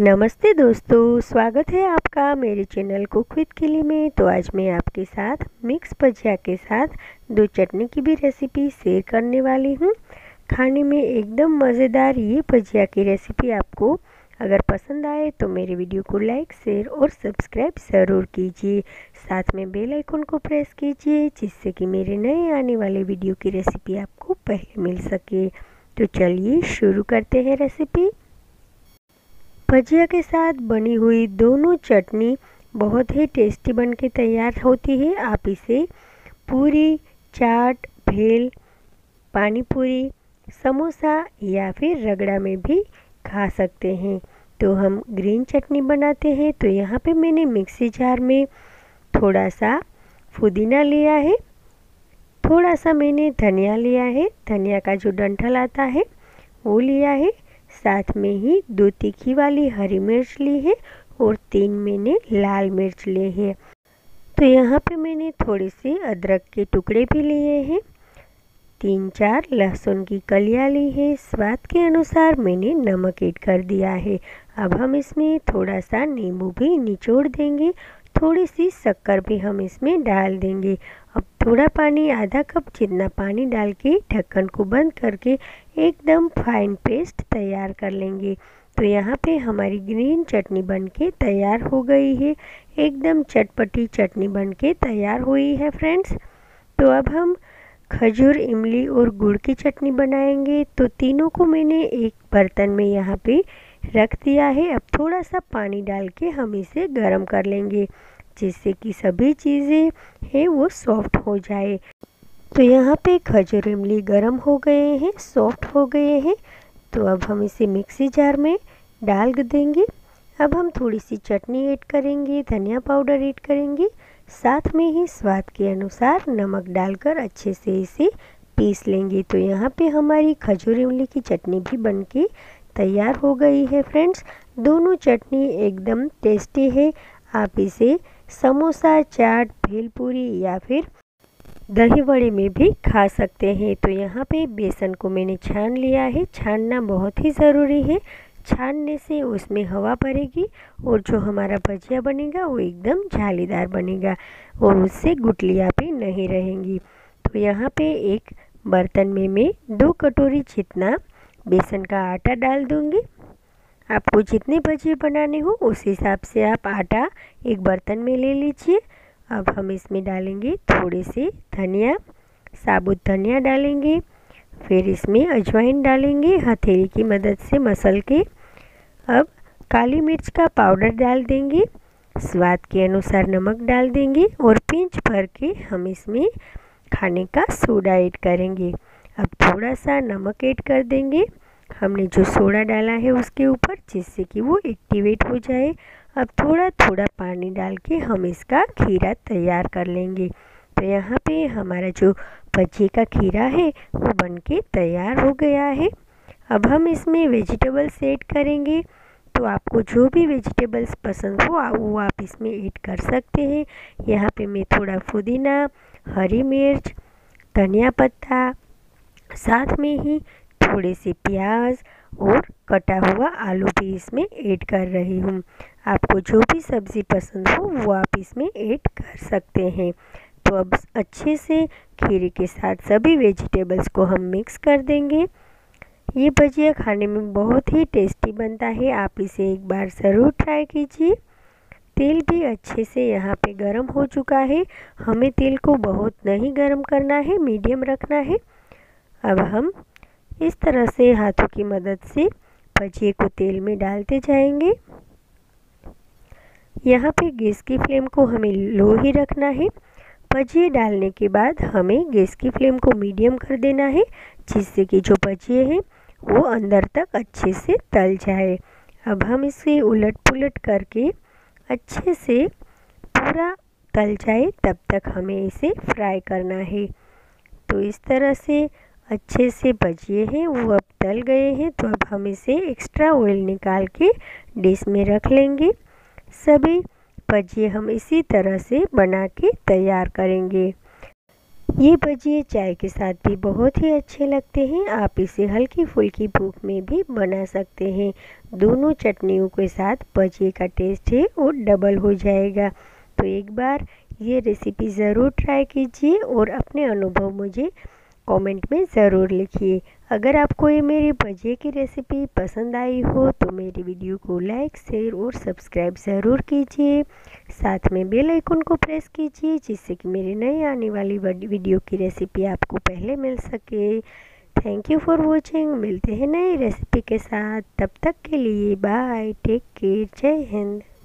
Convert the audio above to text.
नमस्ते दोस्तों, स्वागत है आपका मेरे चैनल कुक विद किली में। तो आज मैं आपके साथ मिक्स भजिया के साथ दो चटनी की भी रेसिपी शेयर करने वाली हूँ। खाने में एकदम मज़ेदार ये भजिया की रेसिपी आपको अगर पसंद आए तो मेरे वीडियो को लाइक, शेयर और सब्सक्राइब ज़रूर कीजिए। साथ में बेल आइकन को प्रेस कीजिए जिससे कि मेरे नए आने वाले वीडियो की रेसिपी आपको पहले मिल सके। तो चलिए शुरू करते हैं रेसिपी। भजिया के साथ बनी हुई दोनों चटनी बहुत ही टेस्टी बनके तैयार होती है। आप इसे पूरी, चाट, भेल, पानी पूरी, समोसा या फिर रगड़ा में भी खा सकते हैं। तो हम ग्रीन चटनी बनाते हैं। तो यहाँ पे मैंने मिक्सी जार में थोड़ा सा पुदीना लिया है, थोड़ा सा मैंने धनिया लिया है, धनिया का जो डंठल आता है वो लिया है। साथ में ही दो तीखी वाली हरी मिर्च ली है और तीन मैंने लाल मिर्च लिए हैं। तो यहाँ पे मैंने थोड़े से अदरक के टुकड़े भी लिए हैं, 3-4 लहसुन की कलियाँ ली है। स्वाद के अनुसार मैंने नमक ऐड कर दिया है। अब हम इसमें थोड़ा सा नींबू भी निचोड़ देंगे, थोड़ी सी शक्कर भी हम इसमें डाल देंगे। अब थोड़ा पानी, आधा कप जितना पानी डाल के ढक्कन को बंद करके एकदम फाइन पेस्ट तैयार कर लेंगे। तो यहाँ पे हमारी ग्रीन चटनी बनके तैयार हो गई है, एकदम चटपटी चटनी बनके तैयार हुई है फ्रेंड्स। तो अब हम खजूर, इमली और गुड़ की चटनी बनाएंगे। तो तीनों को मैंने एक बर्तन में यहाँ पे रख दिया है। अब थोड़ा सा पानी डाल के हम इसे गर्म कर लेंगे जिससे कि सभी चीज़ें हैं वो सॉफ्ट हो जाए। तो यहाँ पे खजूर, इमली गर्म हो गए हैं, सॉफ्ट हो गए हैं। तो अब हम इसे मिक्सी जार में डाल देंगे। अब हम थोड़ी सी चटनी ऐड करेंगे, धनिया पाउडर ऐड करेंगे, साथ में ही स्वाद के अनुसार नमक डालकर अच्छे से इसे पीस लेंगे। तो यहाँ पे हमारी खजूर, इमली की चटनी भी बनके तैयार हो गई है फ्रेंड्स। दोनों चटनी एकदम टेस्टी है। आप इसे समोसा, चाट, भेलपूरी या फिर दही वड़े में भी खा सकते हैं। तो यहाँ पे बेसन को मैंने छान लिया है। छानना बहुत ही ज़रूरी है, छानने से उसमें हवा भरेगी और जो हमारा भजिया बनेगा वो एकदम जालीदार बनेगा और उससे गुठलियाँ भी नहीं रहेंगी। तो यहाँ पे एक बर्तन में मैं 2 कटोरी जितना बेसन का आटा डाल दूंगी। आपको जितने भजिए बनाने हो उस हिसाब से आप आटा एक बर्तन में ले लीजिए। अब हम इसमें डालेंगे थोड़े से धनिया, साबुत धनिया डालेंगे, फिर इसमें अजवाइन डालेंगे हथेली की मदद से मसल के। अब काली मिर्च का पाउडर डाल देंगे, स्वाद के अनुसार नमक डाल देंगे और पिंच भर के हम इसमें खाने का सोडा ऐड करेंगे। अब थोड़ा सा नमक ऐड कर देंगे, हमने जो सोडा डाला है उसके ऊपर, जिससे कि वो एक्टिवेट हो जाए। अब थोड़ा थोड़ा पानी डाल के हम इसका खीरा तैयार कर लेंगे। तो यहाँ पे हमारा जो भजिए का खीरा है वो बनके तैयार हो गया है। अब हम इसमें वेजिटेबल्स ऐड करेंगे। तो आपको जो भी वेजिटेबल्स पसंद हो वो आप इसमें ऐड कर सकते हैं। यहाँ पे मैं थोड़ा पुदीना, हरी मिर्च, धनिया पत्ता, साथ में ही थोड़े से प्याज और कटा हुआ आलू भी इसमें ऐड कर रही हूँ। आपको जो भी सब्ज़ी पसंद हो वो आप इसमें ऐड कर सकते हैं। तो अब अच्छे से खीरे के साथ सभी वेजिटेबल्स को हम मिक्स कर देंगे। ये भजिया खाने में बहुत ही टेस्टी बनता है, आप इसे एक बार ज़रूर ट्राई कीजिए। तेल भी अच्छे से यहाँ पे गर्म हो चुका है। हमें तेल को बहुत नहीं गर्म करना है, मीडियम रखना है। अब हम इस तरह से हाथों की मदद से भजिए को तेल में डालते जाएंगे। यहाँ पे गैस की फ्लेम को हमें लो ही रखना है। भजिए डालने के बाद हमें गैस की फ्लेम को मीडियम कर देना है जिससे कि जो भजिए हैं वो अंदर तक अच्छे से तल जाए। अब हम इसे उलट पुलट करके अच्छे से पूरा तल जाए तब तक हमें इसे फ्राई करना है। तो इस तरह से अच्छे से भजिए हैं वो अब तल गए हैं। तो अब हम इसे एक्स्ट्रा ऑयल निकाल के डिश में रख लेंगे। सभी भजिए हम इसी तरह से बना के तैयार करेंगे। ये भजिए चाय के साथ भी बहुत ही अच्छे लगते हैं। आप इसे हल्की फुल्की भूख में भी बना सकते हैं। दोनों चटनियों के साथ भजिए का टेस्ट है और डबल हो जाएगा। तो एक बार ये रेसिपी ज़रूर ट्राई कीजिए और अपने अनुभव मुझे कमेंट में ज़रूर लिखिए। अगर आपको ये मेरी भजिए की रेसिपी पसंद आई हो तो मेरी वीडियो को लाइक, शेयर और सब्सक्राइब ज़रूर कीजिए। साथ में बेल आइकन को प्रेस कीजिए जिससे कि मेरी नई आने वाली वीडियो की रेसिपी आपको पहले मिल सके। Thank you for watching. मिलते हैं नई रेसिपी के साथ, तब तक के लिए बाय, टेक केयर, जय हिंद।